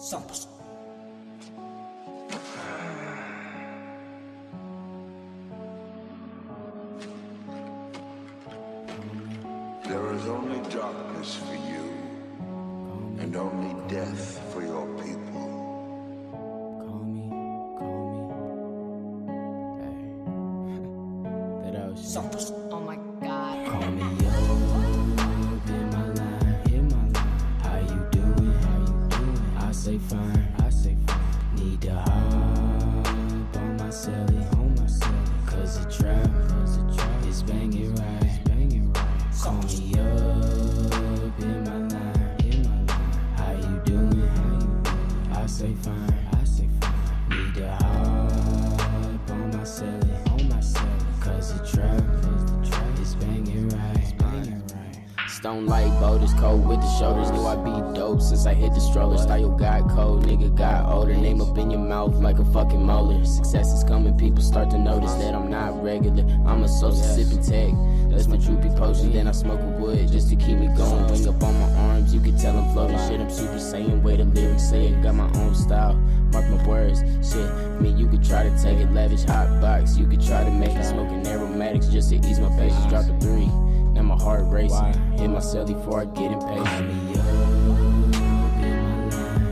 Santos. There is only darkness for you, and only death for your people. Call me. Hey. Santos. Oh my God. Call me young, in my line, How you doing? I say fine, Need to hop on my celly, cause it trap, it's banging right. Call me up in my line, How you doing? I say fine, Need to hop on my celly, cause the trap is banging right, Stone like boulders, cold with the shoulders. Knew I be dope since I hit the stroller. Style got cold, nigga got older. Name up in your mouth like a fucking molar. Success is coming, people start to notice that I'm not regular. I'm a social sippy tech. That's my droopy potion. Then I smoke a wood just to keep me going. Wing up on my arms, you can tell I'm floating. Shit, I'm super saiyan, way the lyrics say it. Got my own style, mark my words. Shit, man, you could try to take it. Lavish hot box, you could try to make it. Smoking aromatics just to ease my patience. Drop a 3. Now my heart racing, hit my celly before I get impatient. Call me up,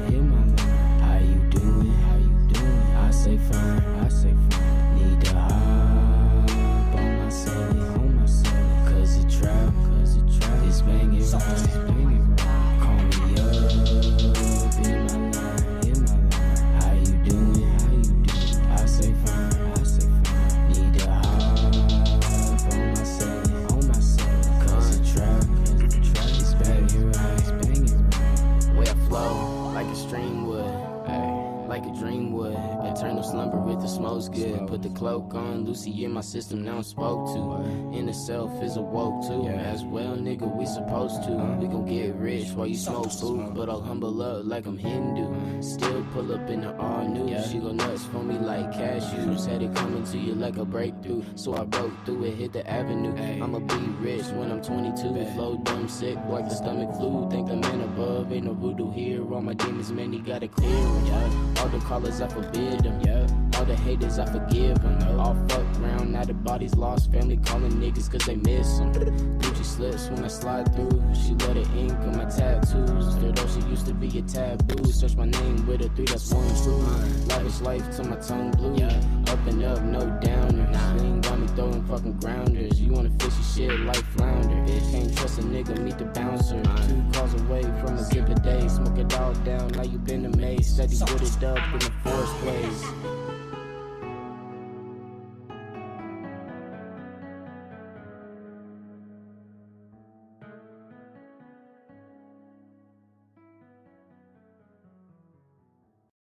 in my line, how you doing? I say fine, Need to hop on my celly, cause the trap, is banging right. Call me up, in my line, how you doing? I say fine. Like a dream would, eternal slumber with the smoke's good. Put the cloak on, Lucy in my system, now I'm spoke to. Inner self is awoke too. As well, nigga, we supposed to. We gon' get rich while you smoke food, but I'll humble up like I'm Hindu. Still pull up in the all new. She go nuts for me like cashews. Had it coming to you like a breakthrough, so I broke through and hit the avenue. I'ma be rich when I'm 22. Flow dumb sick like the stomach flu. Think the man above ain't no voodoo here. All my demons, man, he gotta clear them. All the callers, I forbid them. All the haters, I forgive them. All fucked round, now the body's lost. Family calling niggas cause they miss them. Gucci slips when I slide through. She love the ink on my tattoos. Though she used to be a taboo. Search my name with a 3, that's 1 true. Lavish life till my tongue blue. Up and up, no downer. Ain't got me throwing fucking grounders. You wanna fishy shit like flounder. Can't trust a nigga, meet the bouncer. 2 calls away from a zip a day. Smoke it all down, now you been amazed. Steady with it up in the forest place.